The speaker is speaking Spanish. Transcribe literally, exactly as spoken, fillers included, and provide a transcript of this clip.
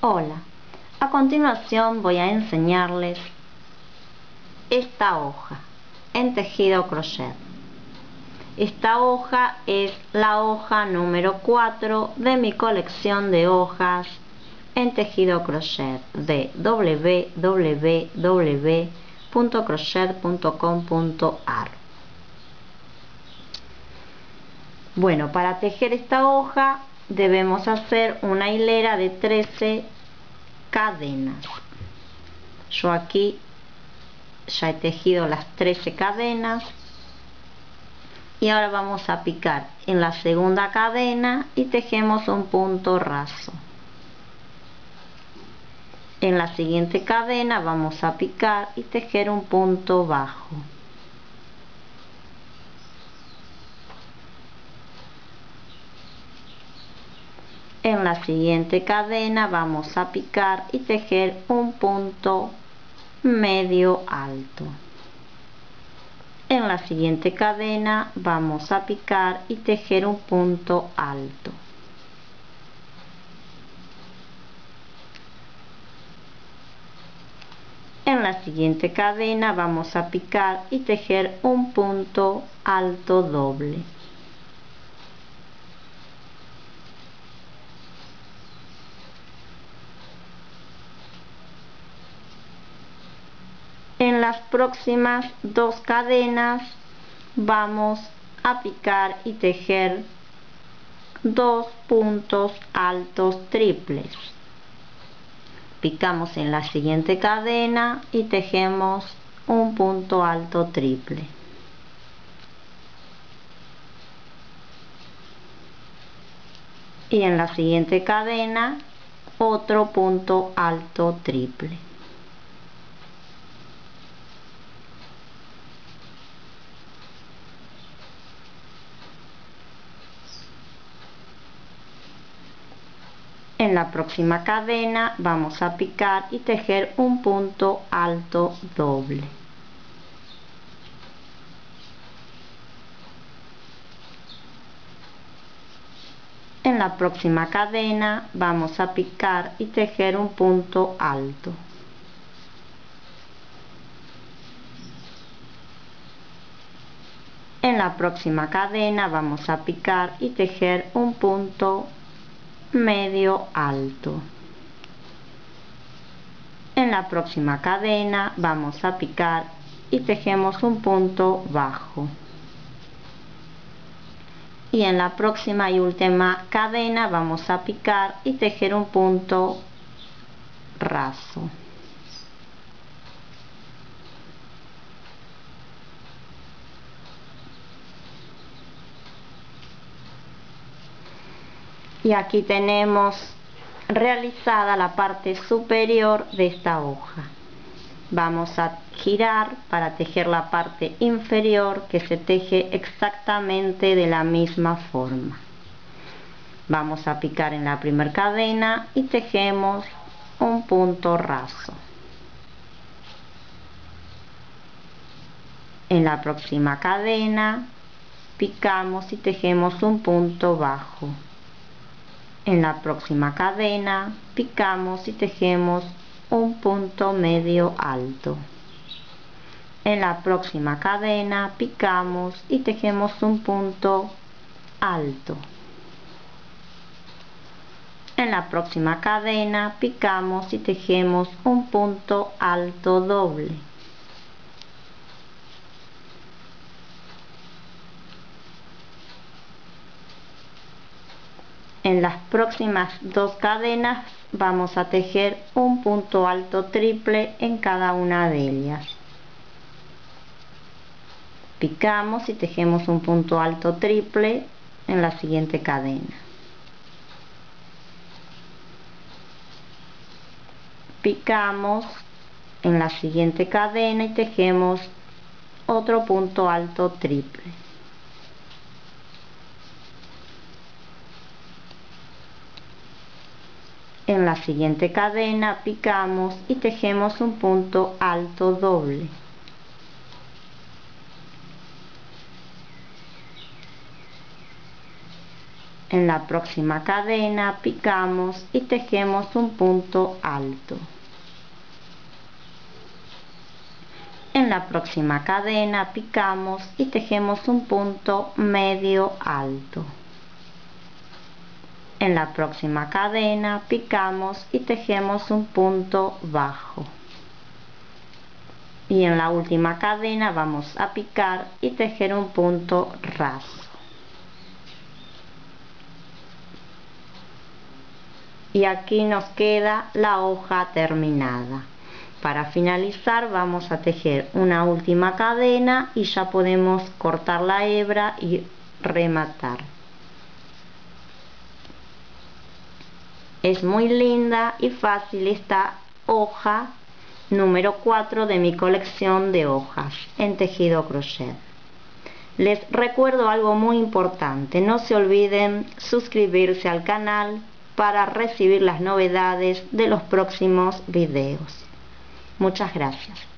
Hola, a continuación voy a enseñarles esta hoja en tejido crochet. Esta hoja es la hoja número cuatro de mi colección de hojas en tejido crochet de doble u doble u doble u punto crochet punto com punto a r. Bueno, para tejer esta hoja debemos hacer una hilera de trece cadenas. Yo aquí ya he tejido las trece cadenas y ahora vamos a picar en la segunda cadena y tejemos un punto raso. En la siguiente cadena vamos a picar y tejer un punto bajo. En la siguiente cadena vamos a picar y tejer un punto medio alto. En la siguiente cadena vamos a picar y tejer un punto alto. En la siguiente cadena vamos a picar y tejer un punto alto doble. En las próximas dos cadenas vamos a picar y tejer dos puntos altos triples. Picamos en la siguiente cadena y tejemos un punto alto triple. Y en la siguiente cadena otro punto alto triple. En la próxima cadena vamos a picar y tejer un punto alto doble. En la próxima cadena vamos a picar y tejer un punto alto. En la próxima cadena vamos a picar y tejer un punto alto medio alto. En la próxima cadena vamos a picar y tejemos un punto bajo. Y en la próxima y última cadena vamos a picar y tejer un punto raso. Y aquí tenemos realizada la parte superior de esta hoja. Vamos a girar para tejer la parte inferior, que se teje exactamente de la misma forma. Vamos a picar en la primera cadena y tejemos un punto raso. En la próxima cadena picamos y tejemos un punto bajo. En la próxima cadena picamos y tejemos un punto medio alto. En la próxima cadena picamos y tejemos un punto alto. En la próxima cadena picamos y tejemos un punto alto doble. En las próximas dos cadenas vamos a tejer un punto alto triple en cada una de ellas. Picamos y tejemos un punto alto triple en la siguiente cadena. Picamos en la siguiente cadena y tejemos otro punto alto triple. En la siguiente cadena picamos y tejemos un punto alto doble. En la próxima cadena picamos y tejemos un punto alto. En la próxima cadena picamos y tejemos un punto medio alto. En la próxima cadena picamos y tejemos un punto bajo. Y en la última cadena vamos a picar y tejer un punto raso. Y aquí nos queda la hoja terminada. Para finalizar vamos a tejer una última cadena y ya podemos cortar la hebra y rematar. Es muy linda y fácil esta hoja número cuatro de mi colección de hojas en tejido crochet. Les recuerdo algo muy importante: no se olviden suscribirse al canal para recibir las novedades de los próximos videos. Muchas gracias.